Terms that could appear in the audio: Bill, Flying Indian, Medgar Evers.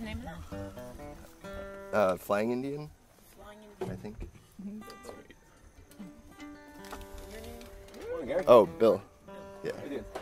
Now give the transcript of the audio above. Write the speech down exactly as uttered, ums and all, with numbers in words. the name of that? Uh, Flying Indian? Flying Indian. I think. Mm-hmm. That's right. Your name? Morning, Gary. Oh, Bill. Yeah. How you doing?